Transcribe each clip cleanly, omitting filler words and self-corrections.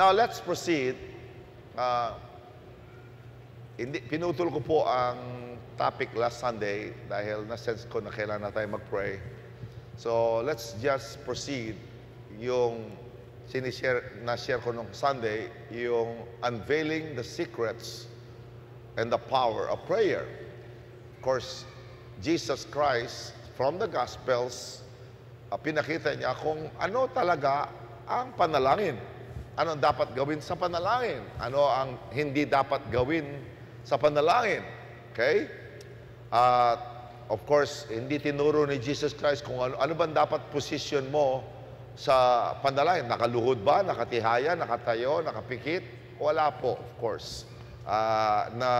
Now, let's proceed. Pinutol ko po ang topic last Sunday dahil na-sense ko na kailangan na tayo mag-pray. So, let's just proceed yung na-share ko nung Sunday, yung unveiling the secrets and the power of prayer. Of course, Jesus Christ, from the Gospels, pinakita niya kung ano talaga ang panalangin. Ano ang dapat gawin sa panalangin? Ano ang hindi dapat gawin sa panalangin? Okay? At, of course, hindi tinuro ni Jesus Christ kung ano ba dapat position mo sa panalangin. Nakaluhod ba? Nakatihaya? Nakatayo? Nakapikit? Wala po, of course. Na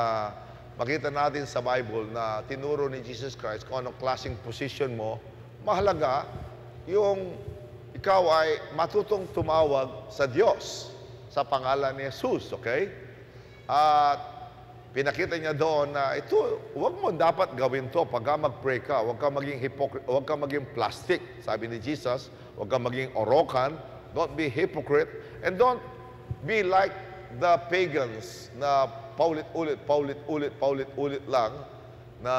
makita natin sa Bible na tinuro ni Jesus Christ kung anong klaseng position mo. Mahalaga yung ikaw ay matutong tumawag sa Diyos sa pangalan ni Jesus, okay? At pinakita niya doon na ito, huwag mo dapat gawin to pagka mag-pray ka. Huwag ka maging plastic, sabi ni Jesus. Huwag ka maging orokan. Don't be hypocrite. And don't be like the pagans na paulit-ulit lang na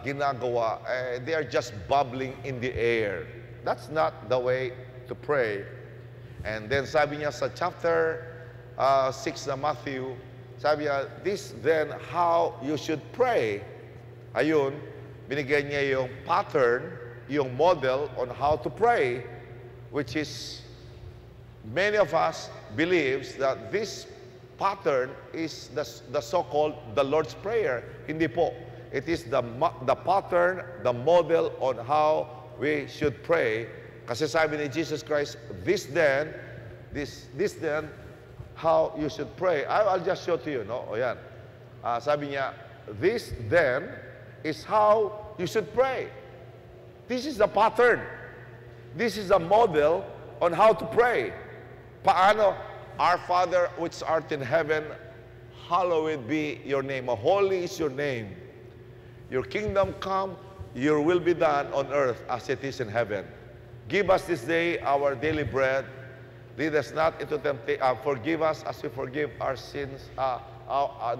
ginagawa. They are just bubbling in the air. That's not the way to pray. And then sabi niya sa chapter 6 na Matthew, sabi niya, this then how you should pray. Ayun, binigyan niya yung pattern, yung model on how to pray, which is many of us believes that this pattern is the so-called the Lord's Prayer. Hindi po. It is the pattern, the model on how we should pray. Kasi sabi ni Jesus Christ, this then, how you should pray. I'll just show to you, no? O yan. Sabi niya, this then is how you should pray. This is the pattern. This is the model on how to pray. Paano? Our Father which art in heaven, hallowed be your name. Holy is your name. Your kingdom come, your will be done on earth as it is in heaven. Give us this day our daily bread. Lead us not into temptation. Forgive us as we forgive our sins,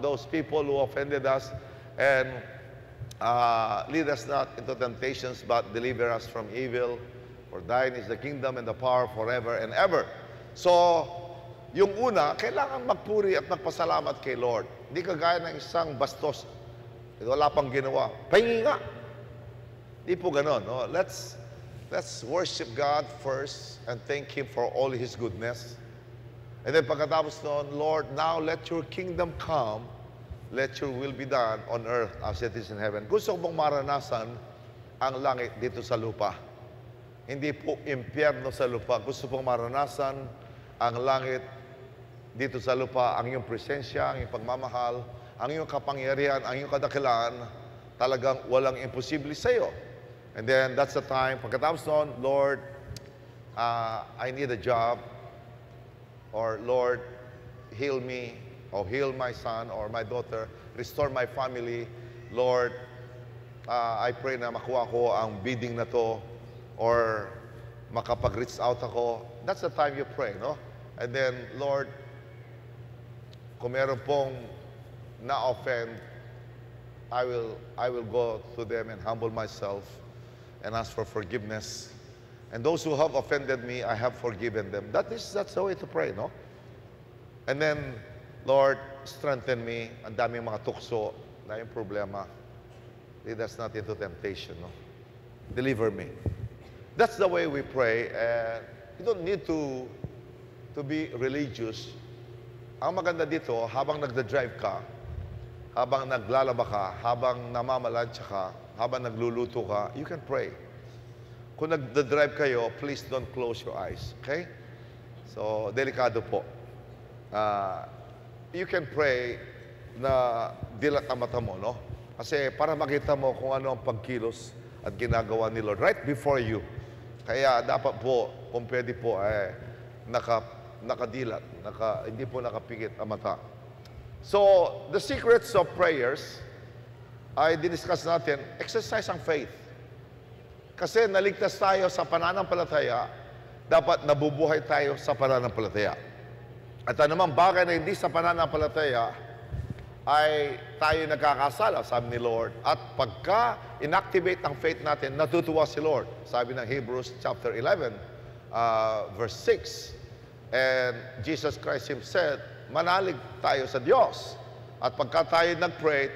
those people who offended us. And lead us not into temptations, but deliver us from evil. For thine is the kingdom and the power forever and ever. So, yung una, kailangan magpuri at magpasalamat kay Lord. Hindi kagaya ng isang bastos. Wala pang ginawa. Pahingi nga. Hindi po ganon. No? Let's worship God first and thank Him for all His goodness. And then pagkatapos noon, Lord, now let your kingdom come, let your will be done on earth as it is in heaven. Gusto ko bang maranasan ang langit dito sa lupa? Hindi po impyerno sa lupa. Gusto pong maranasan ang langit dito sa lupa, ang iyong presensya, ang iyong pagmamahal, ang iyong kapangyarihan, ang iyong kadakilaan, talagang walang imposible sa iyo. And then, that's the time. Pagkatapos noon, Lord, I need a job. Or, Lord, heal me. Or heal my son or my daughter. Restore my family. Lord, I pray na makuha ko ang bidding na to. Or makapag-reach out ako. That's the time you pray, no? And then, Lord, kung meron pong na-offend, I will go to them and humble myself and ask for forgiveness. And those who have offended me, I have forgiven them. That's the way to pray, no? And then, Lord, strengthen me. Ang daming mga tukso na yung problema. Lead us not into temptation, no? Deliver me. That's the way we pray. You don't need to be religious. Ang maganda dito, habang nagda-drive ka, habang naglalaba ka, habang namamalansya ka, habang nagluluto ka, you can pray. Kung nagdadrive kayo, please don't close your eyes. Okay? So, delikado po. You can pray na dilat ang mata mo, no? Kasi para makita mo kung ano ang pagkilos at ginagawa ni Lord right before you. Kaya dapat po, kung pwede po, hindi po nakapikit ang mata. So, the secrets of prayers, ay diniscuss natin, exercise ang faith. Kasi naligtas tayo sa pananampalataya, dapat nabubuhay tayo sa pananampalataya. At anumang bagay na hindi sa pananampalataya ay tayo nagkakasala, sabi ni Lord. At pagka inactivate ang faith natin, natutuwa si Lord. Sabi ng Hebrews chapter 11, verse 6. And Jesus Christ himself, manalig tayo sa Diyos. At pagka tayo nag-pray,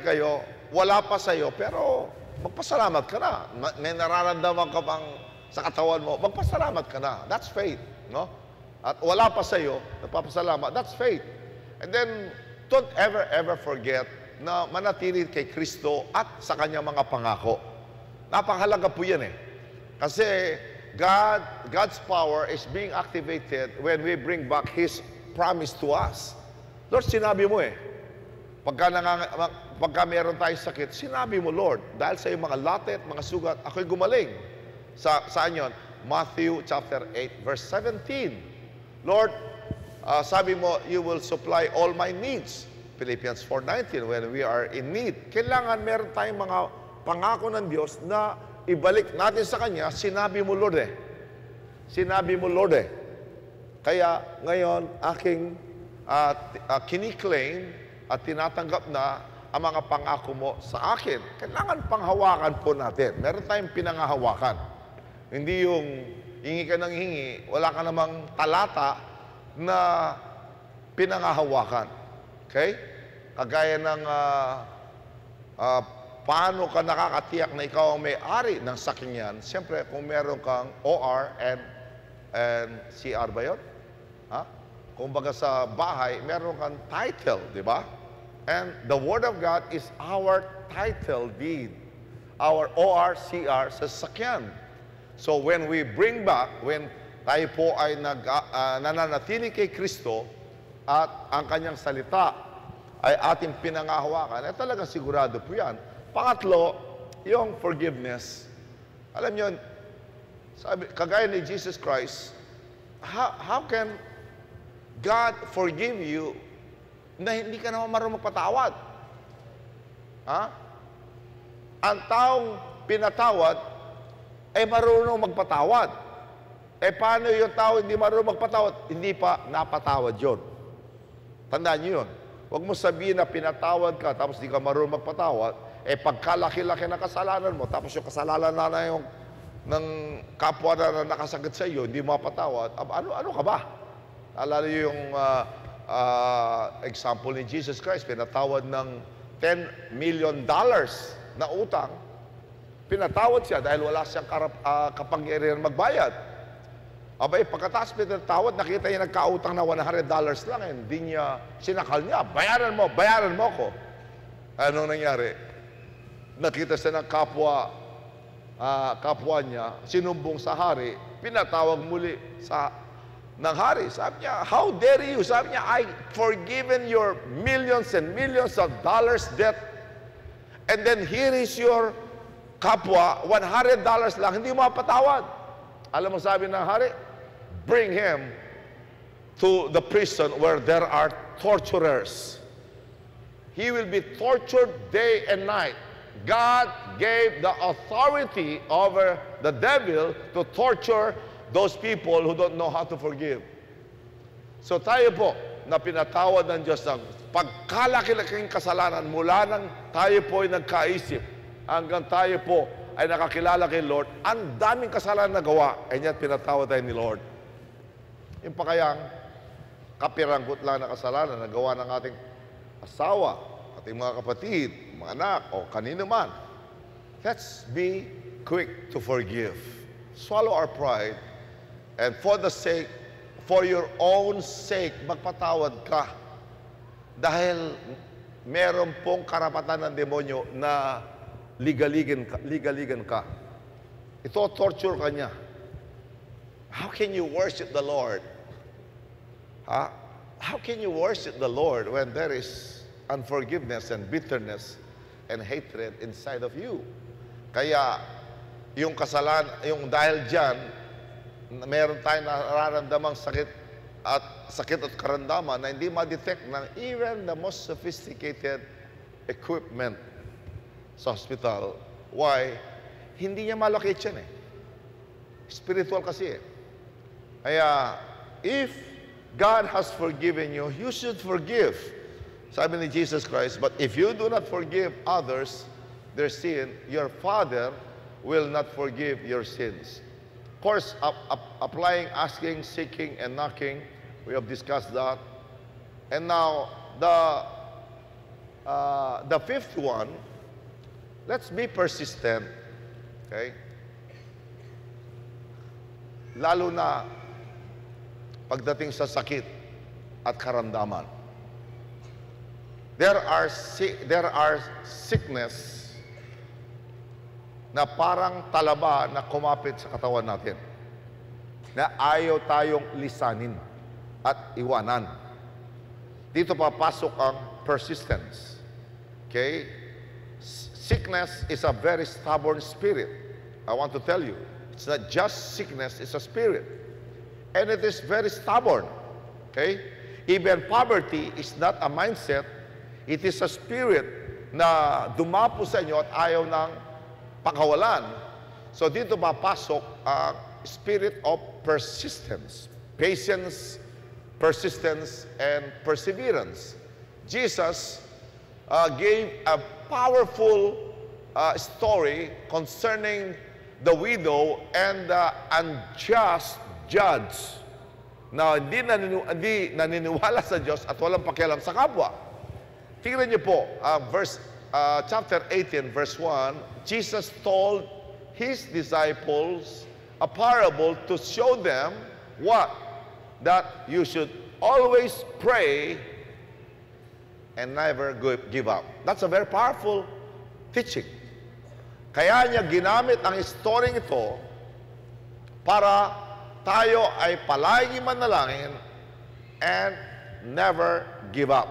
kayo, wala pa sa'yo, pero magpasalamat ka na. May nararamdaman ka bang sa katawan mo, magpasalamat ka na. That's faith, no? At wala pa sa'yo, nagpapasalamat, that's faith. And then, don't ever, ever forget na manatili kay Kristo at sa kanyang mga pangako. Napakahalaga po yan eh. Kasi God's power is being activated when we bring back His promise to us. Lord, sinabi mo eh. Pagka meron tayong sakit, sinabi mo, Lord, dahil sa iyong mga latet, mga sugat, ako'y gumaling. Saan yun? Matthew chapter 8, verse 17. Lord, sabi mo, you will supply all my needs. Philippians 4:19, when we are in need. Kailangan meron tayong mga pangako ng Diyos na ibalik natin sa Kanya, sinabi mo, Lord eh. Sinabi mo, Lord eh. Kaya ngayon, aking kiniklaim at tinatanggap na ang mga pangako mo sa akin. Kailangan panghawakan po natin. Meron tayong pinangahawakan. Hindi yung hingi ka ng hingi, wala ka namang talata na pinangahawakan. Okay? Kagaya ng paano ka nakakatiyak na ikaw ang may-ari ng saking yan, siyempre kung meron kang OR and CR ba yun? Ha? Kung baga sa bahay, meron kang title, di ba? And the Word of God is our title deed. Our OR, CR sa sakyan. So when we bring back, when tayo po ay nananatili kay Kristo at ang kanyang salita ay ating pinangahawakan, ay talagang sigurado po yan. Pangatlo, yung forgiveness. Alam nyo, sabi, kagaya ni Jesus Christ, how can God forgive you na hindi ka naman marunong magpatawad? Ha? Ang taong pinatawad ay marunong magpatawad. Eh, paano yung tao hindi marunong magpatawad? Hindi pa napatawad yun. Tandaan nyo yun. Huwag mo sabihin na pinatawad ka tapos hindi ka marunong magpatawad. Eh, pagkalaki-laki ng kasalanan mo, tapos yung kasalanan na yung ng kapwa na nakasakit sa iyo, hindi mapatawad, ano ka ba? Alala nyo yung example ni Jesus Christ, pinatawad ng $10 million na utang. Pinatawad siya dahil wala siyang kapangyarihan magbayad. Abay, pagkatapos pinatawad, nakita niya nagkautang na $100 lang. Hindi niya, sinakal niya, bayaran mo ko. Ano nangyari? Nakita siya ng kapwa niya, sinumbong sa hari, pinatawag muli ng hari. Sabi niya, how dare you? Sabi niya, I forgiven your millions and millions of dollars debt. And then here is your kapwa, $100 lang, hindi mo mapatawad. Alam mo sabi ng hari? Bring him to the prison where there are torturers. He will be tortured day and night. God gave the authority over the devil to torture those people who don't know how to forgive. So tayo po na pinatawad ng Diyos ng pagkalaki-laking kasalanan mula nang tayo po ay nagkaisip hanggang tayo po ay nakakilala kay Lord, ang daming kasalanan na gawa, ay niya pinatawad tayo ni Lord. Yung pa kayang kapiranggot lang na kasalanan na gawa ng ating asawa, ating mga kapatid, mga anak, o kanino man. Let's be quick to forgive. Swallow our pride, and for your own sake, magpatawad ka. Dahil meron pong karapatan ng demonyo na ligaligan ka. Ito, torture ka niya. How can you worship the Lord? Ha? How can you worship the Lord when there is unforgiveness and bitterness and hatred inside of you? Kaya, yung kasalanan, yung dahil dyan, meron tayong nararamdamang sakit at karamdaman na hindi ma-detect ng even the most sophisticated equipment sa hospital. Why? Hindi niya malakit yan eh. Spiritual kasi eh. Kaya, if God has forgiven you, you should forgive. Sabi ni Jesus Christ, but if you do not forgive others their sin, your Father will not forgive your sins. Of course, applying, asking, seeking, and knocking, we have discussed that. And now, the fifth one, let's be persistent, okay? Lalo na pagdating sa sakit at karamdaman. There are sickness na parang talaba na kumapit sa katawan natin, na ayaw tayong lisanin at iwanan. Dito papasok ang persistence. Okay? Sickness is a very stubborn spirit. I want to tell you, it's not just sickness, it's a spirit. And it is very stubborn. Okay? Even poverty is not a mindset. It is a spirit na dumapo sa inyo at ayaw ng pakawalan. So dito mapasok ang spirit of persistence, patience, persistence, and perseverance. Jesus gave a powerful story concerning the widow and the unjust judge na hindi naniniwala sa Diyos at walang pakialam sa kapwa. Tingnan niyo po, chapter 18, verse 1, Jesus told His disciples a parable to show them what? That you should always pray and never give up. That's a very powerful teaching. Kaya niya ginamit ang istoryang ito para tayo ay palagi manalangin and never give up.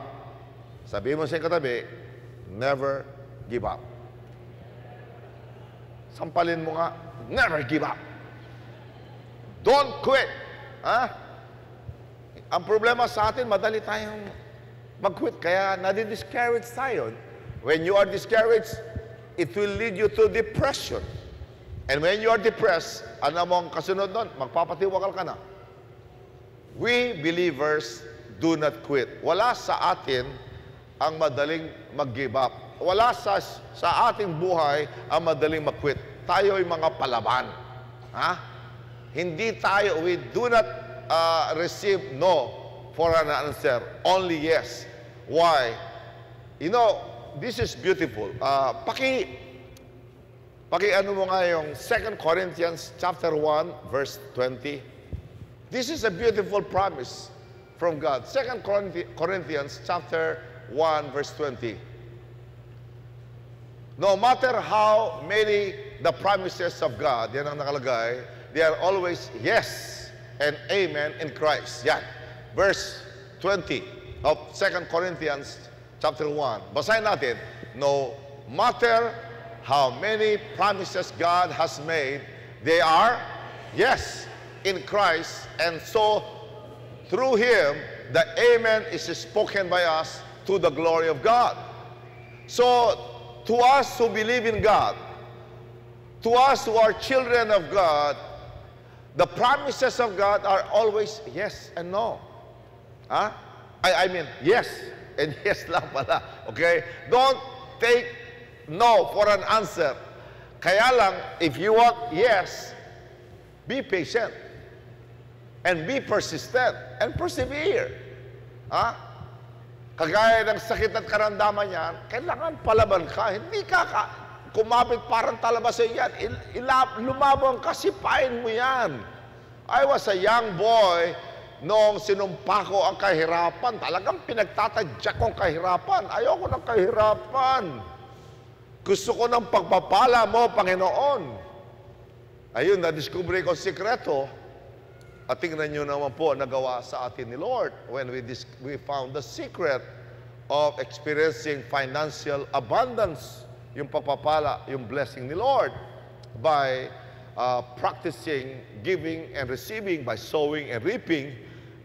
Sabi mo sa katabi, never give up. Sampalin mo nga, never give up. Don't quit. Ha? Ang problema sa atin, madali tayong mag-quit. Kaya nadi-discourage tayo. When you are discouraged, it will lead you to depression. And when you are depressed, ano mong kasunod nun? Magpapatiwakal ka na. We believers do not quit. Wala sa atin ang madaling mag-give up. Wala sa ating buhay ang madaling mag-quit. Tayo ay mga palaban. Ha? Hindi tayo, we do not receive no for an answer. Only yes. Why? You know, this is beautiful. Paki-ano mo nga yung 2 Corinthians chapter 1, verse 20. This is a beautiful promise from God. 2 Corinthians chapter 1 verse 20. No matter how many the promises of God, yan ang nakalagay, they are always yes and amen in Christ. Yan. Verse 20 of 2 Corinthians chapter 1. Basahin natin. No matter how many promises God has made, they are yes in Christ. And so, through Him, the amen is spoken by us to the glory of God. So, to us who believe in God, to us who are children of God, the promises of God are always yes and no. Huh? I mean, yes and yes lang pala. Okay? Don't take no for an answer. Kaya lang, if you want yes, be patient and be persistent and persevere. Huh? Kagaya ng sakit at karamdaman yan, kailangan palaban ka. Hindi ka kumapit parang talaba sa yan. Lumabang ka, sipain mo yan. I was a young boy noong sinumpa ko ang kahirapan. Talagang pinagtatadya kong kahirapan. Ayoko ng kahirapan. Gusto ko ng pagpapala mo, Panginoon. Ayun, na-discovery ko sikreto. At tingnan nyo naman po, nagawa sa atin ni Lord when we found the secret of experiencing financial abundance, yung pagpapala, yung blessing ni Lord by practicing giving and receiving, by sowing and reaping,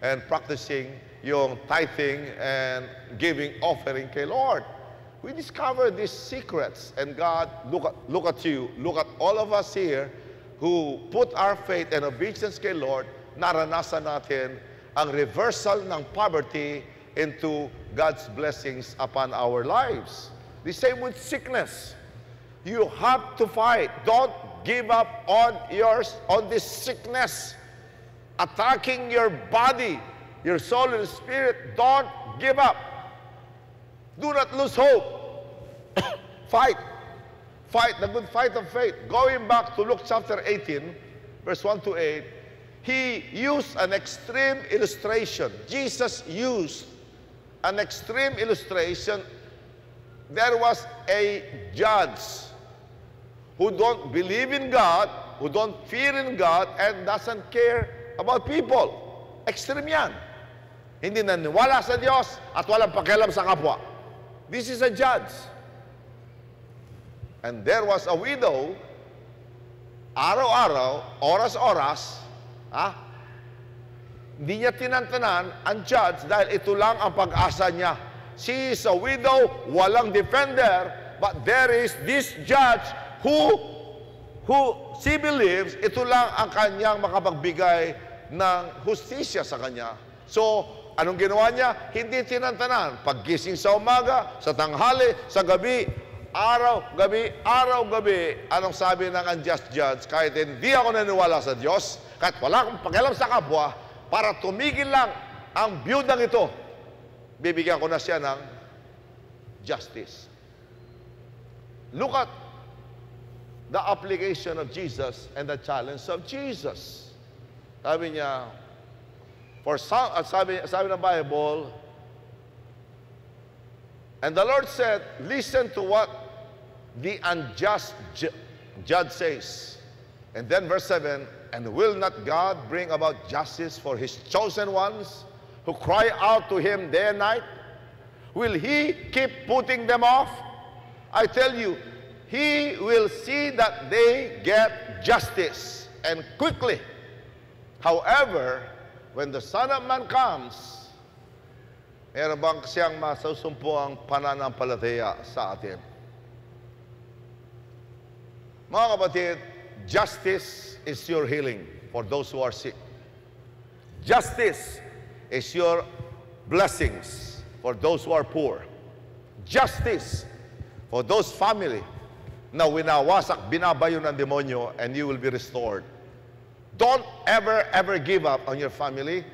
and practicing yung tithing and giving offering kay Lord. We discovered these secrets, and God, look at you, look at all of us here who put our faith and obedience kay Lord. Naranasan natin ang reversal ng poverty into God's blessings upon our lives. The same with sickness. You have to fight. Don't give up on this sickness attacking your body, your soul and spirit. Don't give up. Do not lose hope. Fight. Fight the good fight of faith. Going back to Luke chapter 18, verse 1 to 8, he used an extreme illustration. Jesus used an extreme illustration. There was a judge who don't believe in God, who don't fear in God, and doesn't care about people. Extreme yan. Hindi naniwala sa Diyos at walang pakialam sa kapwa. This is a judge. And there was a widow, araw-araw, oras-oras, hindi niya tinantanan ang judge dahil ito lang ang pag-asa niya. She is a widow, walang defender, but there is this judge who she believes ito lang ang kanyang makapagbigay ng hustisya sa kanya. So, anong ginawa niya? Hindi tinantanan. Paggising sa umaga, sa tanghali, sa gabi, araw-gabi, araw-gabi, anong sabi ng unjust judge? Kahit hindi ako naniwala sa Diyos, kahit wala akong pakialam sa kapwa, para tumigil lang ang biyudang ito, bibigyan ko na siya ng justice. Look at the application of Jesus and the challenge of Jesus. Sabi niya, sabi ng Bible, and the Lord said, listen to what the unjust judge says. And then verse 7, and will not God bring about justice for His chosen ones, who cry out to Him day and night? Will He keep putting them off? I tell you, He will see that they get justice, and quickly. However, when the Son of Man comes, meron bang siyang masusumpo ang pananampalataya sa atin? Mga kapatid, justice is your healing for those who are sick. Justice is your blessings for those who are poor. Justice for those family na winawasak, binabayo ng demonyo, and you will be restored. Don't ever, ever give up on your family.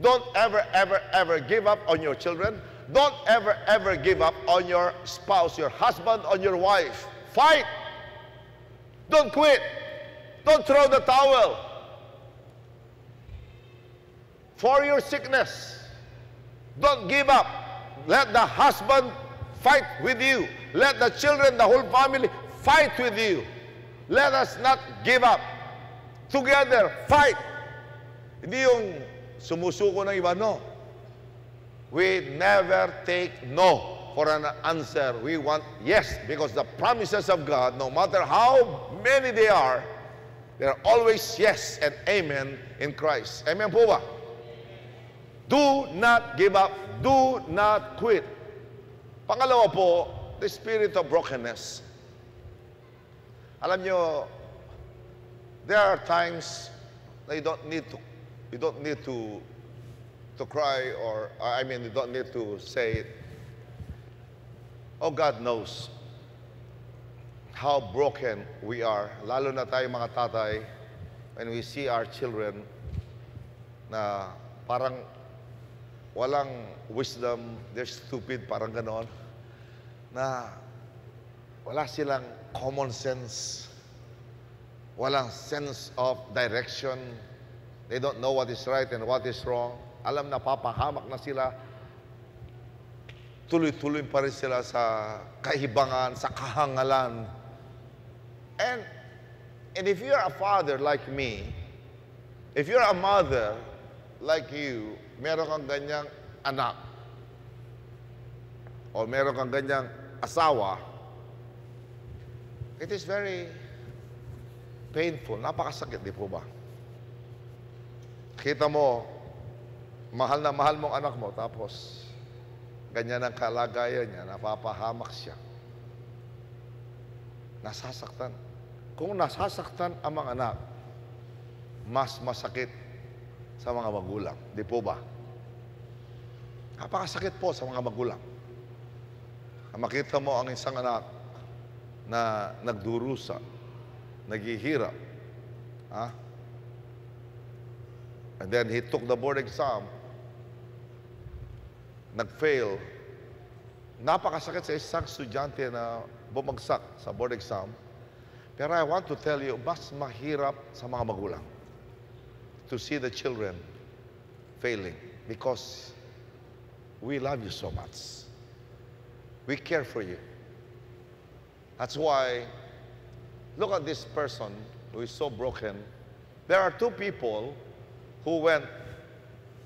Don't ever, ever, ever give up on your children. Don't ever, ever give up on your spouse, your husband, on your wife. Fight! Don't quit! Don't throw the towel. For your sickness, don't give up. Let the husband fight with you. Let the children, the whole family, fight with you. Let us not give up. Together, fight. Hindi yung sumusuko ng iba, no. We never take no for an answer. We want yes, because the promises of God, no matter how many they are, they're always yes and amen in Christ. Amen po ba? Do not give up. Do not quit. Pangalawa po, the spirit of brokenness. Alam nyo, there are times that you don't need to cry, or I mean, you don't need to say it. Oh, God knows how broken we are. Lalo na tayo mga tatay, when we see our children na parang walang wisdom, they're stupid, parang ganon, na wala silang common sense, walang sense of direction, they don't know what is right and what is wrong. Alam na papahamak na sila, tuloy-tuloy pa rin sila sa kahibangan, sa kahangalan. And if you're a father like me, if you're a mother like you, meron kang ganyang anak o meron kang ganyang asawa, it is very painful. Napakasakit, di po ba? Kita mo, mahal na mahal mong anak mo, tapos ganyan ang kalagayan niya, napapahamak siya. Nasasaktan. Kung nasasaktan ang mga anak, mas masakit sa mga magulang. Di po ba? Napakasakit po sa mga magulang. Makita mo ang isang anak na nagdurusa, naghihirap. Huh? And then he took the board exam, nag-fail. Napakasakit sa isang estudyante na bumagsak sa board exam. Pero I want to tell you, mas mahirap sa mga magulang to see the children failing because we love you so much. We care for you. That's why, look at this person who is so broken. There are two people who went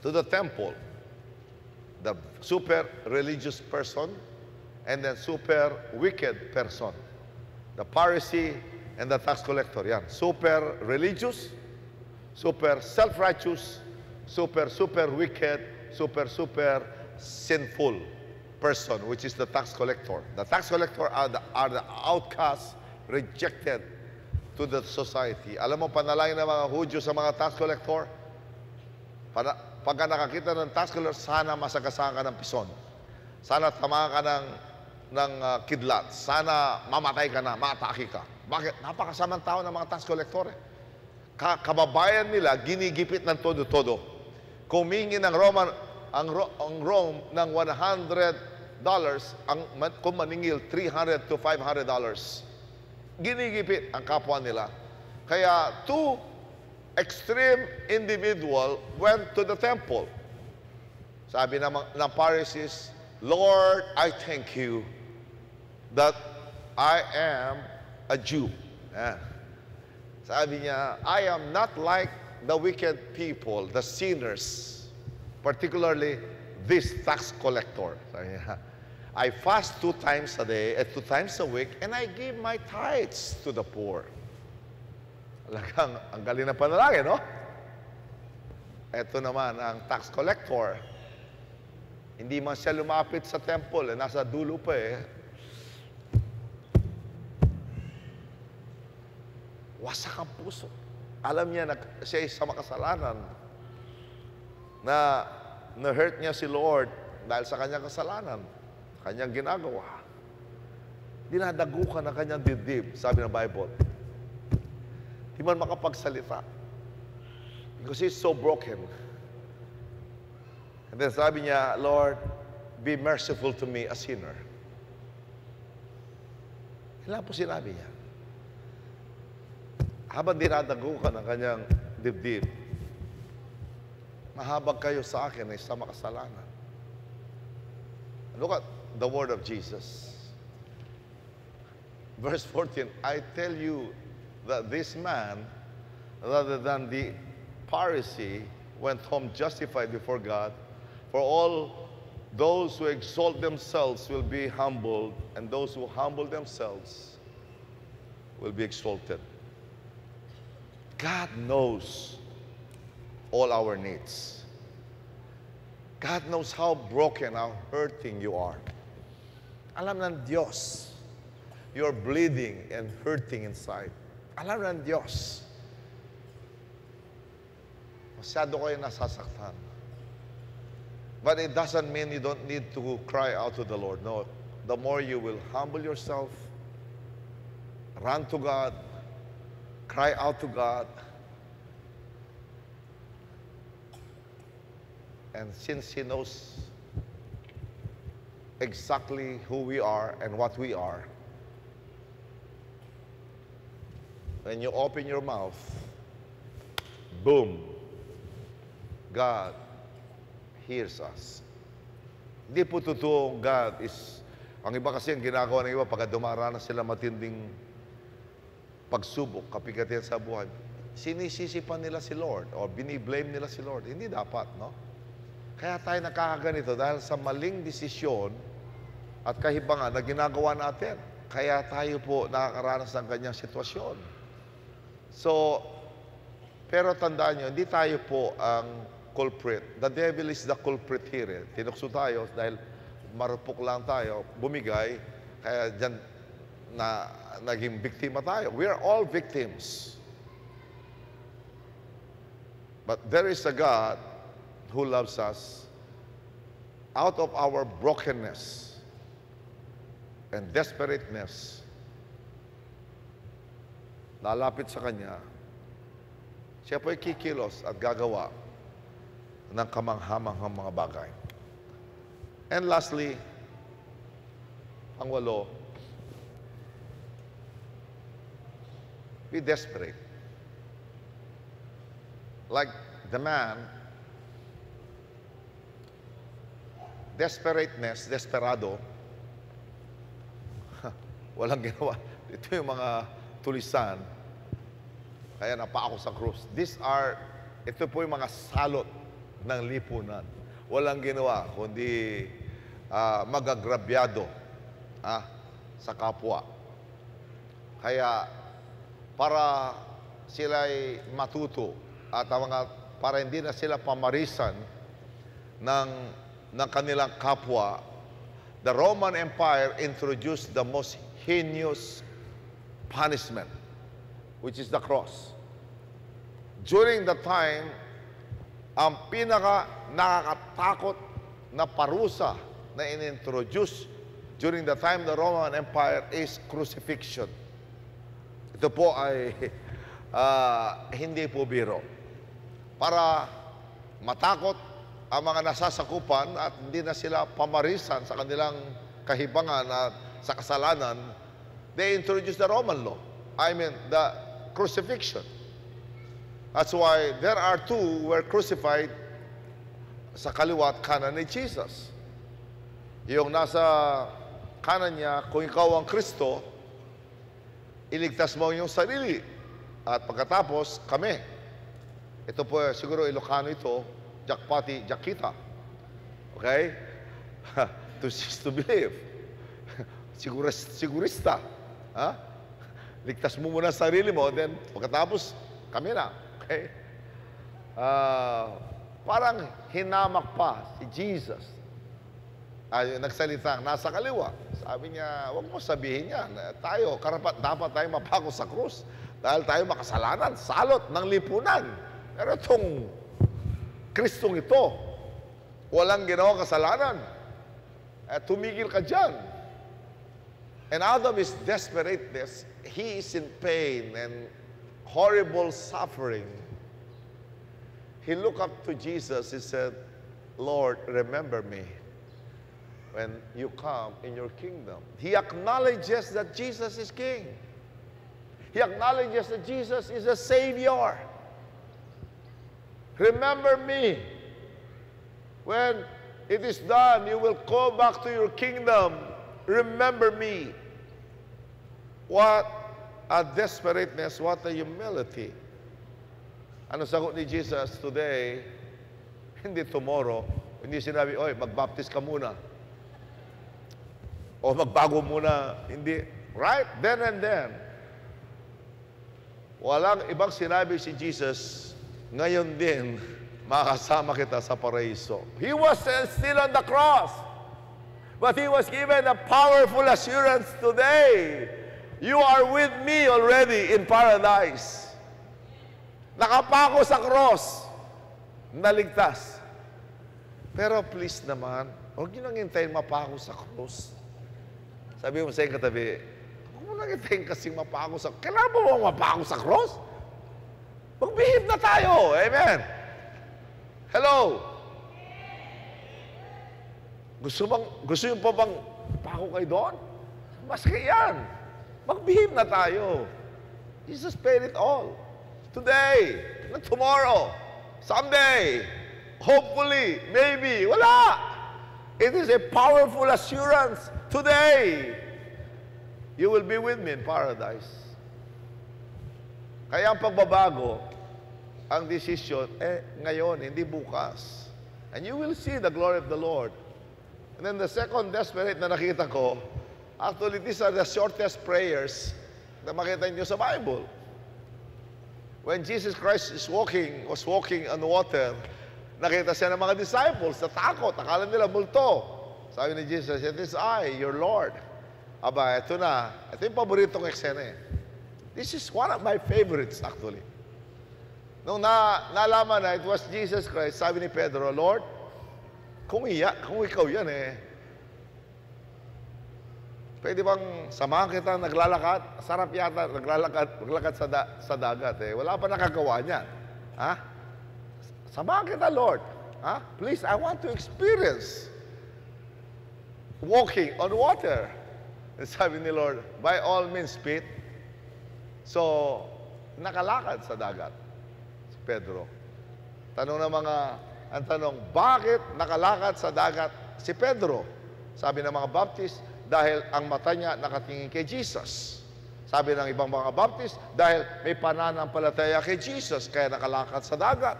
to the temple. The super religious person and the super wicked person. The Pharisee and the tax collector. Yan. Super religious, super self-righteous, super wicked, super sinful person, which is the tax collector. The tax collector are the outcasts, rejected to the society. Alam mo, panalangin ng mga Hudyo sa mga tax collector? Pagka nakakita ng tax collector, sana masagasahan ka ng pison. Sana tamaan ka ng kidlat. Sana mamatay ka na, mataki ka. Bakit? Napakasamang tao ng mga tax collector. Eh. Kababayan nila, ginigipit ng todo-todo. Kumingi ng Rome ng $100, kung maningil, $300 to $500. Ginigipit ang kapwa nila. Kaya two extreme individual went to the temple. Sabi ng Pharisees, Lord, I thank you that I am a Jew. Yeah. Sabi niya, I am not like the wicked people, the sinners. Particularly this tax collector. I fast 2 times a day, 2 times a week, and I give my tithes to the poor. Talagang ang galing na panalangin, no? Ito naman ang tax collector. Hindi man siya lumapit sa temple, nasa dulo pa eh. Wasak ang puso. Alam niya na siya sa makasalanan. Na na-hurt niya si Lord dahil sa kanyang kasalanan, kanyang ginagawa. Dinadagukan ang kanyang dibdib, sabi ng Bible. Di man makapagsalita. Because he's so broken. And then sabi niya, Lord, be merciful to me, a sinner. Kailan po sinabi niya? Habang dinadagukan ang kanyang dibdib, mahabag kayo sa akin ay sa makasalanan. Look at the word of Jesus. Verse 14, I tell you that this man, rather than the Pharisee, went home justified before God. For all those who exalt themselves will be humbled, and those who humble themselves will be exalted. God knows all our needs. God knows how broken, how hurting you are. Alam ng Diyos, you're bleeding and hurting inside. Alam ng Diyos, masyado kayo nasasaktan. But it doesn't mean you don't need to cry out to the Lord. No, the more you will humble yourself, run to God, cry out to God, and since He knows exactly who we are and what we are, when you open your mouth, boom, God hears us. Hindi po totoo God is, ang iba kasi ang ginagawa ng iba pagka dumaranas sila matinding pagsubok, kapigatian sa buhay, sinisisipan nila si Lord o biniblame nila si Lord. Hindi dapat, no? Kaya tayo nakakaganito dahil sa maling desisyon at kahibangan na ginagawa natin. Kaya tayo po nakakaranas ng ganyang sitwasyon. So, pero tandaan nyo, hindi tayo po ang culprit. The devil is the culprit here. Tinukso tayo dahil marupok lang tayo, bumigay, kaya dyan naging biktima tayo. We are all victims. But there is a God who loves us out of our brokenness and desperateness. Lalapit sa Kanya, siya po'y kikilos at gagawa ng kamanghamanghang mga bagay. And lastly, ang walo, be desperate. Like the man, desperateness, desperado, walang ginawa. Ito yung mga tulisan, kaya napaako sa krus. Ito po yung mga salot ng lipunan. Walang ginawa, kundi magagrabyado sa kapwa. Kaya para sila'y matuto at para hindi na sila pamarisan ng kanilang kapwa, the Roman Empire introduced the most heinous punishment, which is the cross. During the time, ang pinaka nakakatakot na parusa na inintroduce during the time the Roman Empire is crucifixion. Ito po ay hindi po biro. Para matakot ang mga nasasakupan at hindi na sila pamarisan sa kanilang kahibangan at sa kasalanan, they introduced the Roman law. I mean, the crucifixion. That's why there are two were crucified sa kaliwa at kanan ni Jesus. Yung nasa kanan niya, kung ikaw ang Kristo, iligtas mo yung sarili. At pagkatapos, kami. Ito po, siguro Ilocano ito, Jakpati, Jakita. Okay? To cease to believe. Sigurista. Huh? Ligtas mo muna sarili mo, then pagkatapos, kami na. Okay? Parang hinamak pa si Jesus. Nagsalitang, nasa kaliwa. Sabi niya, huwag mo sabihin yan. Tayo, dapat tayo mapako sa krus. Dahil tayo makasalanan, salot ng lipunan. Pero itong Kristong ito, walang ginawa kasalanan. Tumigil ka dyan. And out of his desperateness, he is in pain and horrible suffering. He looked up to Jesus and said, Lord, remember me when you come in your kingdom. He acknowledges that Jesus is king. He acknowledges that Jesus is a savior. Remember me. When it is done, you will go back to your kingdom. Remember me. What a desperateness, what a humility. Ano sagot ni Jesus today? Hindi tomorrow. Hindi sinabi, oy, mag-baptize ka muna. O magbago muna. Hindi. Right? Then and then. Walang ibang sinabi si Jesus, ngayon din, makasama kita sa paraiso. He was still on the cross. But he was given a powerful assurance today. You are with me already in paradise. Nakapako sa cross. Naligtas. Pero please naman, huwag niyo nang hintayin mapako sa cross. Sabi mo sa iyong katabi, huwag mo nang hintayin kasing mapako sa cross. Kailangan mo bang mapako sa cross? Magbihip na tayo. Amen. Hello. Gusto niyo pa bang pako kayo doon? Maski yan. Magbihim na tayo. Jesus paid it all. Today, not tomorrow, someday, hopefully, maybe, wala. It is a powerful assurance. Today, you will be with me in paradise. Kaya ang pagbabago, ang decision, ngayon, hindi bukas. And you will see the glory of the Lord. And then the second desperate na nakita ko, actually, these are the shortest prayers na makita niyo sa Bible. When Jesus Christ was walking on water, nakita siya ng mga disciples na takot. Akala nila multo. Sabi ni Jesus, it is I, your Lord. Aba, ito na. Ito yung paboritong eksena eh. This is one of my favorites, actually. Nung nalaman na it was Jesus Christ, sabi ni Pedro, Lord, kung ikaw yan eh, pwede bang samahan kita naglalakad? Sarap yata naglalakad sa dagat eh. Wala pa nakagawa niyan. Ha? Samahan kita, Lord. Ha? Please, I want to experience walking on water. And sabi ni Lord, by all means, Pete. So, nakalakad sa dagat si Pedro. Ang tanong, bakit nakalakad sa dagat si Pedro? Sabi ng mga Baptist, dahil ang mata niya nakatingin kay Jesus. Sabi ng ibang mga Baptist, dahil may pananampalataya kay Jesus, kaya nakalakad sa dagat.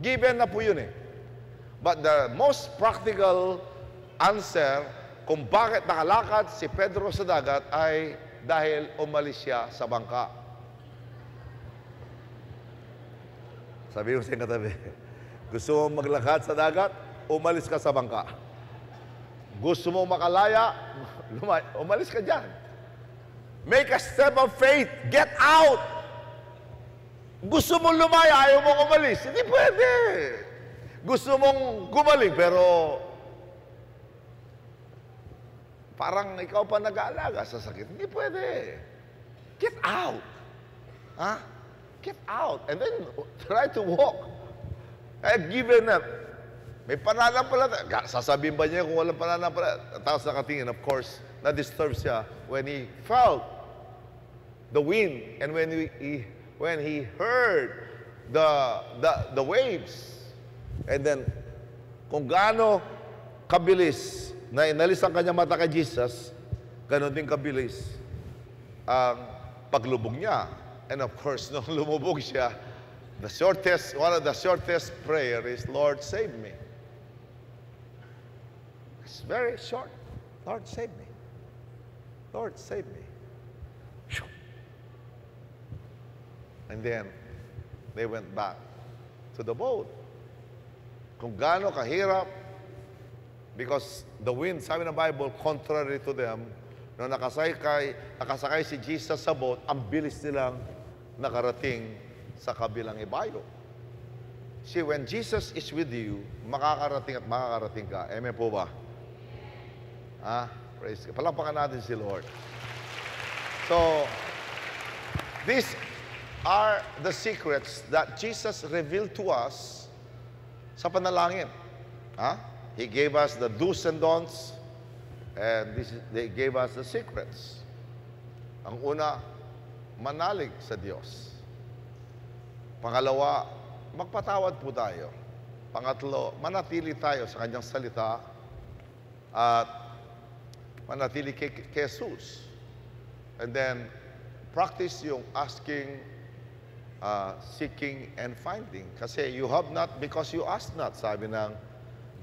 Given na po yun eh. But the most practical answer kung bakit nakalakad si Pedro sa dagat ay dahil umalis siya sa bangka. Sabi mo siyang katabi, gusto mong maglakad sa dagat, umalis ka sa bangka. Gusto mo makalaya, umalis ka dyan. Make a step of faith. Get out! Gusto mong lumaya, ayaw mong umalis. Hindi pwede. Gusto mong gumaling, pero parang ikaw pa nag-aalaga sa sakit. Hindi pwede. Get out. Ha? Get out. And then try to walk. I've given up. May pananampalataya. Sasabihin ba niya kung walang pananampalataya? Tapos nakatingin, of course, na-disturb siya when he felt the wind and when he heard the waves. And then, kung gaano kabilis na inalis ang kanyang mata kay Jesus, gano'n din kabilis ang paglubog niya. And of course, nung lumubog siya, one of the shortest prayer is, Lord, save me. It's very short. Lord, save me. Lord, save me. And then, they went back to the boat. Kung gaano kahirap, because the wind, sabi ng Bible, contrary to them, nung nakasakay si Jesus sa boat, ang bilis nilang nakarating sa kabilang ibayo. See, when Jesus is with you, makakarating ka. Amen po ba? Ah, praise God. Palapakan natin si Lord. So, these are the secrets that Jesus revealed to us sa panalangin. Ah? He gave us the do's and don'ts, and they gave us the secrets. Ang una, manalig sa Diyos. Pangalawa, magpatawad po tayo. Pangatlo, manatili tayo sa Kanyang salita at manatili kay Jesus. And then, practice yung asking, seeking, and finding. Kasi you have not because you ask not, sabi ng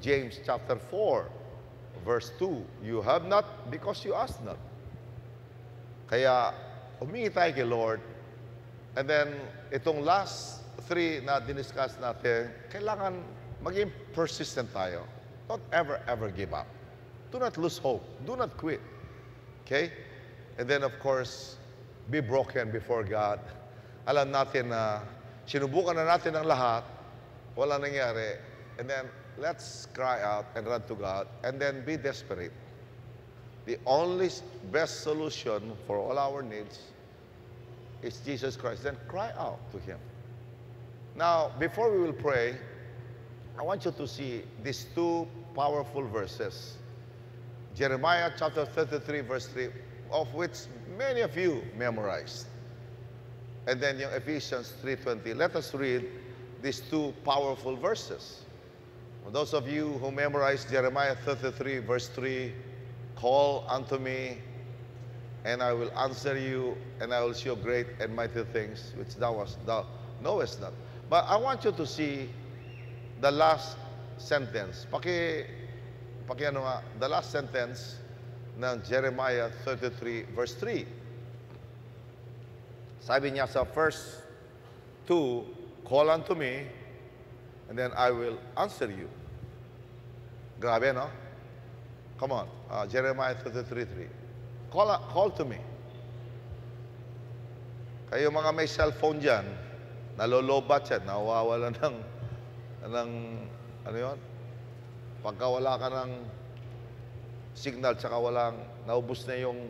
James chapter 4, verse 2. You have not because you ask not. Kaya, humingi tayo kay Lord. And then, itong last three na diniscuss natin, kailangan maging persistent tayo. Don't ever, ever give up. Do not lose hope. Do not quit. Okay? And then, of course, be broken before God. Alam natin na sinubukan na natin ang lahat, wala nangyari. And then, let's cry out and run to God. And then, be desperate. The only best solution for all our needs is Jesus Christ. Then, cry out to Him. Now, before we will pray, I want you to see these two powerful verses. Jeremiah chapter 33, verse 3, of which many of you memorized. And then yung Ephesians 3:20. Let us read these two powerful verses. For those of you who memorized Jeremiah 33, verse 3, call unto me, and I will answer you, and I will show great and mighty things which thou knowest not. But I want you to see the last sentence. The last sentence ng Jeremiah 33, verse 3. Sabi niya sa first two, call unto me, and then I will answer you. Grabe, no? Come on. Jeremiah 33, 3. Call to me. Kayo mga may cellphone dyan, Nalolobat siya, nawawala ng ano yun? Pagka wala ka ng signal, tsaka walang, naubos na yung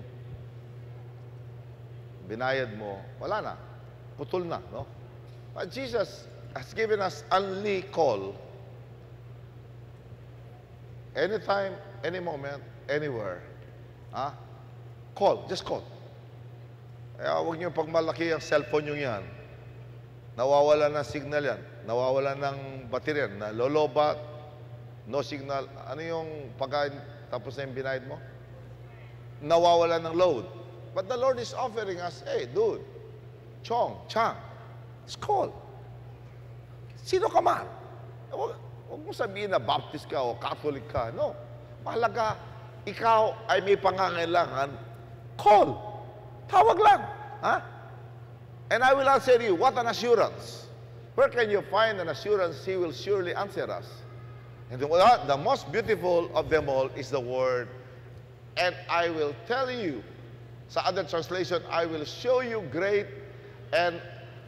binayad mo, wala na. Putol na, no? But Jesus has given us only call. Anytime, any moment, anywhere. Ha? Call, just call. Kaya huwag niyo pagmalaki ang cellphone niyo yan. Nawawala ng signal yan. Nawawala ng baterya. Nalolobat. No signal. Ano yung pagkain tapos na yung binayad mo? Nawawala ng load. But the Lord is offering us, hey, dude, Chang, just call. Sino ka man? Huwag mo sabihin na Baptist ka o Catholic ka. No. Mahalaga, ikaw ay may pangangailangan. Call. Tawag lang. Ha? And I will answer you. What an assurance. Where can you find an assurance? He will surely answer us. And the most beautiful of them all is the word. And I will tell you. Sa other translation, I will show you great and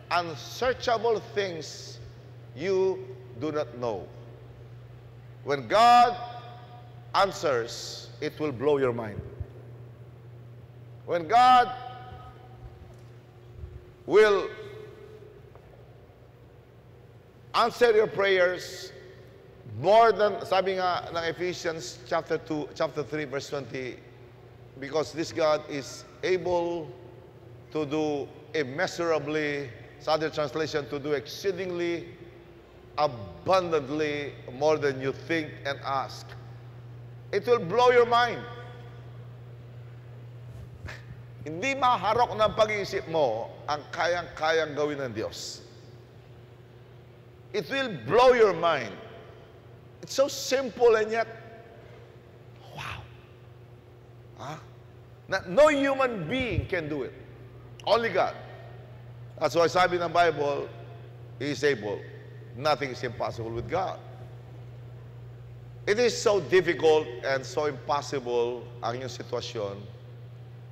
unsearchable things you do not know. When God answers, it will blow your mind. When God will answer your prayers, more than, sabi nga ng Ephesians chapter 3, verse 20, because this God is able to do immeasurably, other translation, to do exceedingly abundantly more than you think and ask. It will blow your mind. Hindi maharok ng pag-iisip mo ang kayang-kayang gawin ng Diyos. It will blow your mind. It's so simple and yet, wow. Huh? No human being can do it. Only God. That's why sabi ng Bible, He is able. Nothing is impossible with God. It is so difficult and so impossible ang iyong sitwasyon,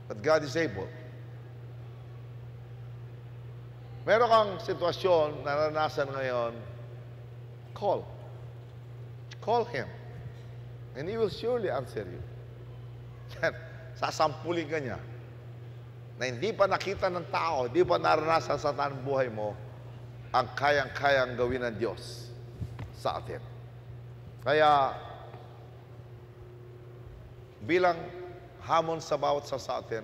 but God is able. Meron kang sitwasyon na naranasan ngayon, call. Call Him. And He will surely answer you. Sasampuling ka niya na hindi pa nakita ng tao, hindi pa naranasan sa tanang buhay mo, ang kayang-kayang gawin ng Diyos sa atin. Kaya, bilang hamon sa bawat sa atin,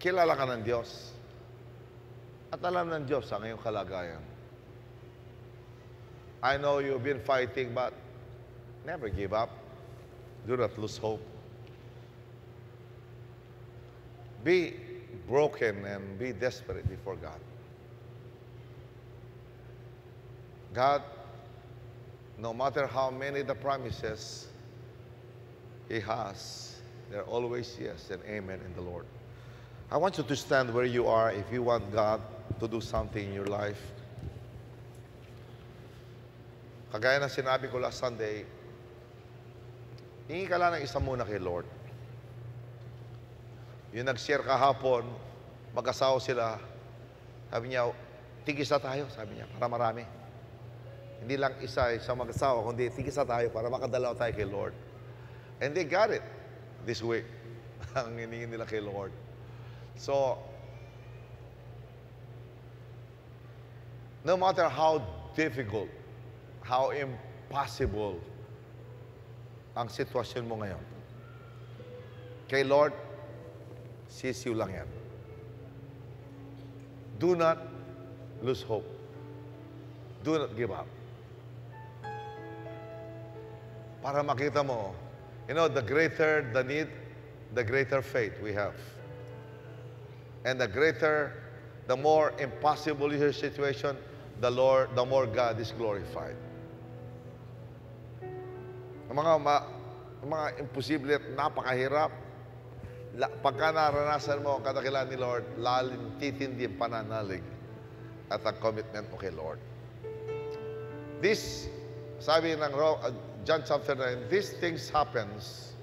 kilala ka ng Diyos at alam ng Diyos ang iyong kalagayan. I know you've been fighting, but never give up. Do not lose hope. Be broken and be desperate before God. God, no matter how many the promises He has, there are always yes and amen in the Lord. I want you to stand where you are if you want God to do something in your life. Kagaya na sinabi ko last Sunday, hingi ka lang ng isa muna kay Lord. Yung nag-share kahapon, mag-asawa sila, sabi niya, tigisa tayo, sabi niya, para marami. Hindi lang isa mag-asawa, kundi tigisa tayo para makadalaw tayo kay Lord. And they got it this week. Ang hiningin nila kay Lord. So, no matter how difficult, how impossible ang sitwasyon mo ngayon, kay Lord, sisiw lang yan. Do not lose hope. Do not give up. Para makita mo, you know, the greater the need, the greater faith we have. And the greater, the more impossible your situation, the Lord, the more God is glorified. Mga imposible at napakahirap, pagka naranasan mo ang kadakilaan ni Lord, lalim titindi ang pananalig at ang commitment mo kay Lord. This, sabi ng John chapter 9, these things happens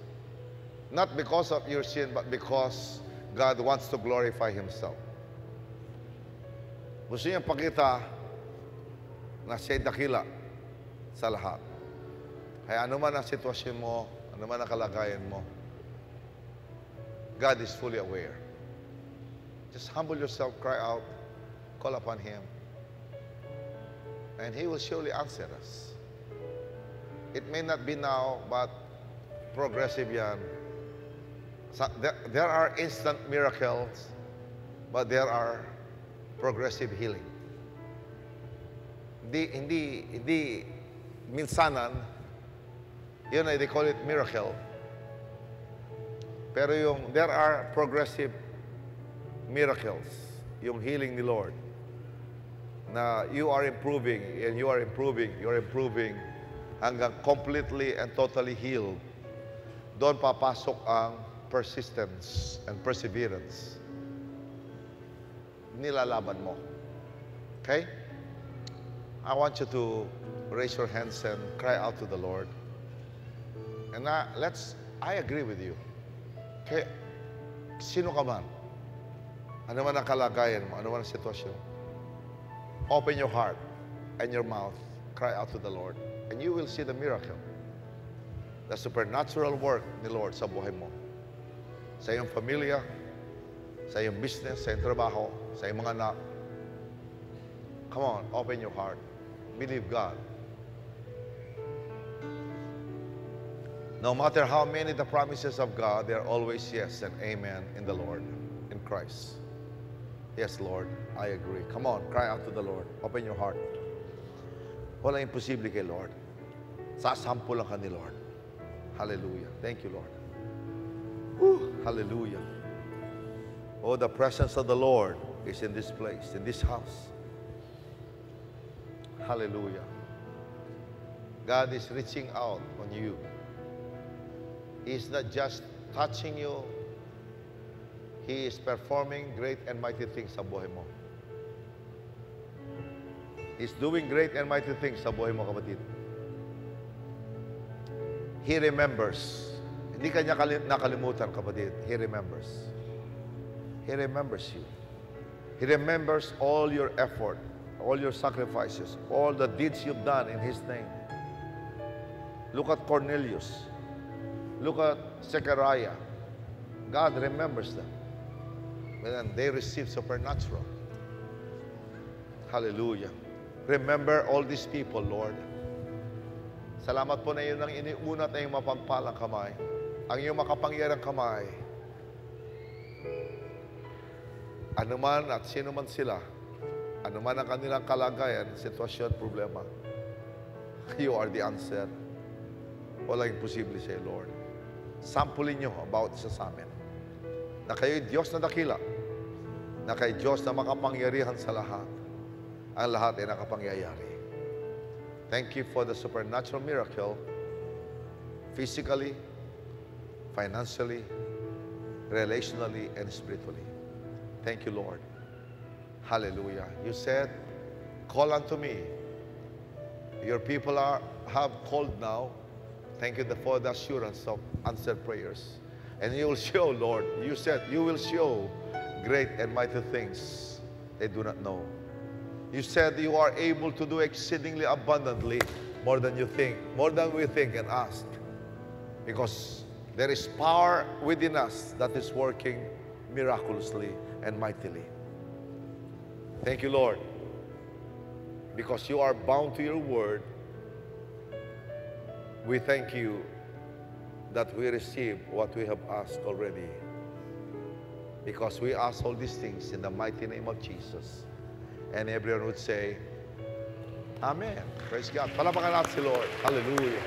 not because of your sin, but because God wants to glorify Himself. Gusto niya pakita na siya'y dakila sa lahat. Kaya anuman ang sitwasyon mo, anuman ang kalagayan mo, God is fully aware. Just humble yourself, cry out, call upon Him, and He will surely answer us. It may not be now, but progressive yan. So there are instant miracles, but there are progressive healing. Hindi minsanan, yun ay they call it miracle. Pero yung there are progressive miracles, yung healing ni Lord, na you are improving, and you are improving, hanggang completely and totally healed. Doon papasok ang persistence and perseverance. Nilalaban mo. Okay? I want you to raise your hands and cry out to the Lord. And I agree with you. Okay? Sino ka man? Ano man ang kalagayan mo? Ano man ang sitwasyon? Open your heart and your mouth. Cry out to the Lord. And you will see the miracle. The supernatural work ni Lord sa buhay mo. Sa iyong pamilya, sa iyong business, sa iyong trabaho, sa iyong mga anak. Come on, open your heart. Believe God. No matter how many the promises of God, they are always yes and amen in the Lord, in Christ. Yes, Lord, I agree. Come on, cry out to the Lord. Open your heart. Wala imposible kay Lord. Sasampulan ka ni Lord. Hallelujah. Thank you, Lord. Woo, hallelujah. Oh, the presence of the Lord is in this place, in this house. Hallelujah. God is reaching out on you. He's not just touching you. He is performing great and mighty things sa buhay mo. He's doing great and mighty things sa buhay mo, kapatid. He remembers. Hindi ka niya nakalimutan, kapatid. He remembers. He remembers you. He remembers all your effort, all your sacrifices, all the deeds you've done in His name. Look at Cornelius. Look at Zechariah. God remembers them. And they receive supernatural. Hallelujah. Remember all these people, Lord. Salamat po na iyon ang iniunat na iyong mapampalang kamay, ang iyong makapangyarang kamay. Ano man at sino man sila, ano man ang kanilang kalagayan, sitwasyon, problema, you are the answer. Walang imposible sa'yo, Lord. Sampulin niyo about isa sa amin. Na kayo'y Diyos na dakila, na kayo'y Diyos na makapangyarihan sa lahat. Ang lahat ay nakapangyayari. Thank you for the supernatural miracle, physically, financially, relationally, and spiritually. Thank you, Lord. Hallelujah. You said, call unto me. Your people have called now. Thank you for the assurance of answered prayers. And you will show, Lord, you said, you will show great and mighty things they do not know. You said you are able to do exceedingly abundantly more than you think, more than we think and ask. Because there is power within us that is working miraculously and mightily. Thank you, Lord, because you are bound to your word. We thank you that we receive what we have asked already, because we ask all these things in the mighty name of Jesus. And everyone would say, Amen. Praise God. Palapakan natin si Lord. Hallelujah.